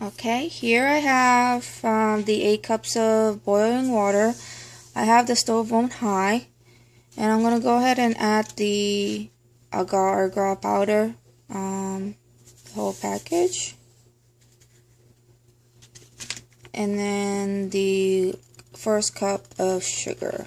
Okay, here I have the 8 cups of boiling water. I have the stove on high, and I'm going to go ahead and add the agar-agar powder, the whole package, and then the first cup of sugar.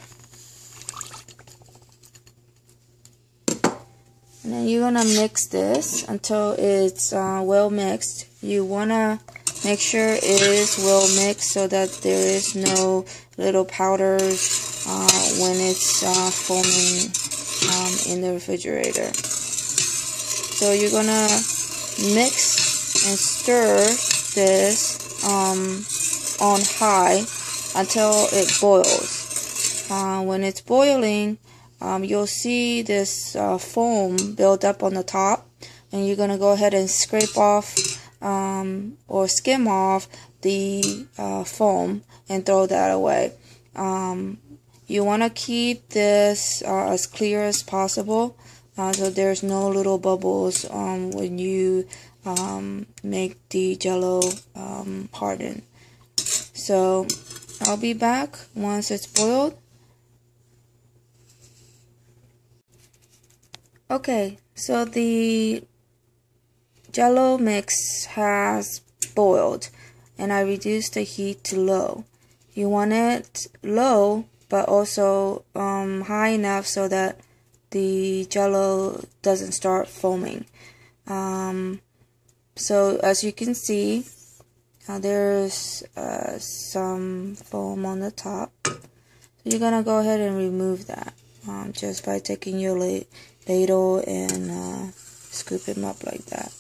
And then you're going to mix this until it's well mixed. You want to make sure it is well mixed so that there is no little powders when it's foaming in the refrigerator. So you're going to mix and stir this on high until it boils. When it's boiling, you'll see this foam build up on the top, and you're going to go ahead and scrape off or skim off the foam and throw that away. You want to keep this as clear as possible so there's no little bubbles when you make the jello harden. So I'll be back once it's boiled. Okay, so the jello mix has boiled, and I reduced the heat to low. You want it low, but also high enough so that the jello doesn't start foaming. So as you can see, there's some foam on the top. So you're gonna go ahead and remove that just by taking your ladle and scoop them up like that.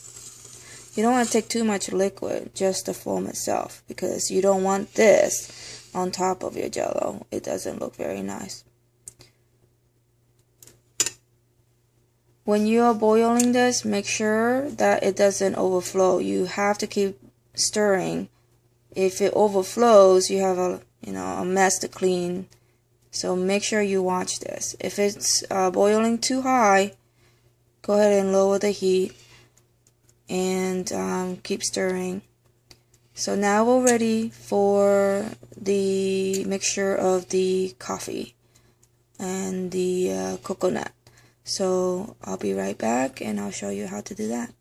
You don't want to take too much liquid, just the foam itself, because you don't want this on top of your jello. It doesn't look very nice. When you are boiling this, make sure that it doesn't overflow. You have to keep stirring. If it overflows, you have a mess to clean. So make sure you watch this. If it's boiling too high, go ahead and lower the heat and keep stirring. So now we're ready for the mixture of the coffee and the coconut. So I'll be right back and I'll show you how to do that.